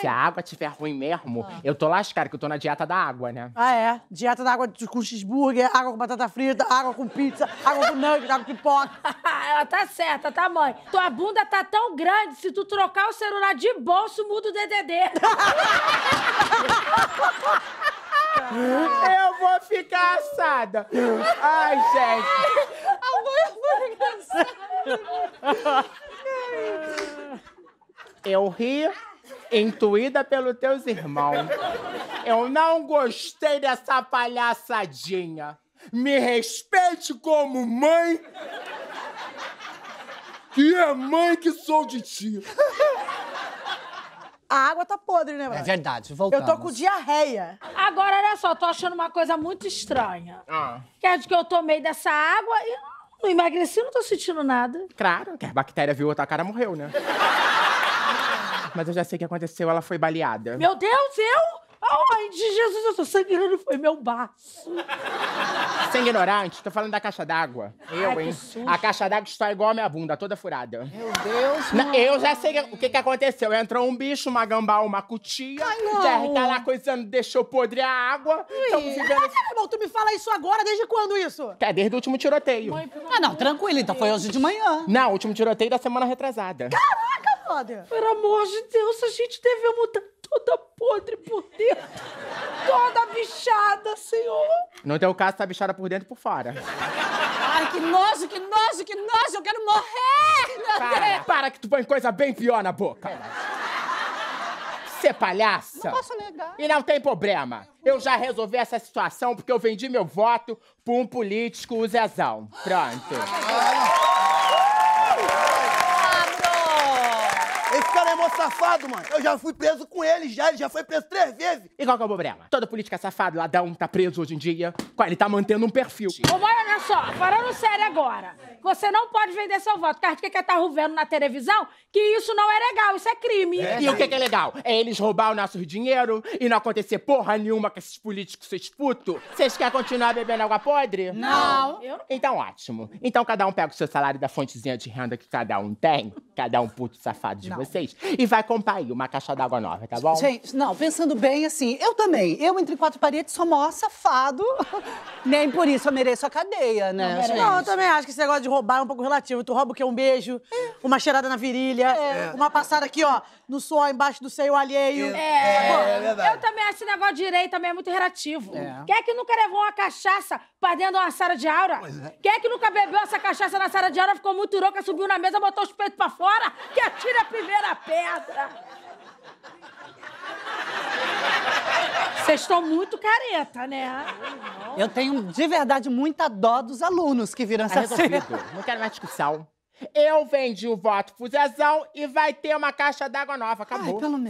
Se a água tiver ruim mesmo, eu tô lascada, que eu tô na dieta da água, né? Ah, é? Dieta da água com cheeseburger, água com batata frita, água com pizza, água com nugget, água com pipoca. Ela tá certa, tá, mãe? Tua bunda tá tão grande, se tu trocar o celular de bolso, muda o DDD. Eu vou ficar assada. Ai, gente. Eu ri, intuída pelos teus irmãos. Eu não gostei dessa palhaçadinha. Me respeite como mãe, que é mãe que sou de ti. A água tá podre, né, mãe? É verdade, voltamos. Eu tô com diarreia. Agora, olha só, tô achando uma coisa muito estranha. Quer dizer que eu tomei dessa água e... Não emagreci, não tô sentindo nada. Claro, que a bactéria viu a tua cara, morreu, né? Mas eu já sei o que aconteceu, ela foi baleada. Meu Deus, eu? Ai, de Jesus, eu tô sangrando, foi meu baço. Você é ignorante? Tô falando da caixa d'água. Eu, hein? A caixa d'água está igual a minha bunda, toda furada. Meu Deus, mano. Eu já sei o que aconteceu. Entrou um bicho, uma gambá, uma cutia. Ai, não. Jerry tá lá coisando, deixou podre a água. Estamos vivendo... Ah, irmão, tu me fala isso agora? Desde quando isso? É, desde o último tiroteio. Mãe, ah, não, tranquilo. Então foi hoje de manhã. Não, o último tiroteio da semana retrasada. Caraca, brother. Pelo amor de Deus, a gente teve a mudança. Toda podre por dentro, toda bichada, senhor. No teu caso, tá bichada por dentro e por fora. Ai, que nojo, que nojo, que nojo, eu quero morrer, meu Deus. Para que tu põe coisa bem pior na boca. Você é palhaça? Não posso negar. E não tem problema. Eu já resolvi essa situação porque eu vendi meu voto pra um político, o Zezão. Pronto. Esse cara é mó safado, mano. Eu já fui preso com ele já foi preso 3 vezes. E qual que é o problema? Todo político é safado, ladrão, tá preso hoje em dia. Ele tá mantendo um perfil. Ô, mãe, olha só, falando sério agora. Você não pode vender seu voto. Cara, que tá vendo na televisão que isso não é legal, isso é crime. É. E o que é legal? É eles roubar o nosso dinheiro e não acontecer porra nenhuma com esses políticos, vocês putos. Vocês querem continuar bebendo água podre? Não. Então, ótimo. Então, cada um pega o seu salário da fontezinha de renda que cada um tem. Cada um puto safado de vocês. E vai comprar aí uma caixa d'água nova, tá bom? Gente, não, pensando bem, assim, eu também. Eu, entre 4 paredes, sou mó safado. Nem por isso eu mereço a cadeia, né? Não, eu também acho que esse negócio de roubar é um pouco relativo. Tu rouba o quê? Um beijo, uma cheirada na virilha, uma passada aqui, ó, no suor, embaixo do seio alheio. É verdade. Eu também acho esse negócio de direito também é muito relativo. Quem é que nunca levou uma cachaça pra dentro de uma sala de aula? Quem é que nunca bebeu essa cachaça na sala de aula, ficou muito louca, subiu na mesa, botou os peitos pra fora, que atira a primeira pedra? Vocês estão muito careta, né? Eu tenho, de verdade, muita dó dos alunos que viram essa cena. Não quero mais discussão. Eu vendi o voto pro Zezão e vai ter uma caixa d'água nova. Acabou. Ai, pelo menos.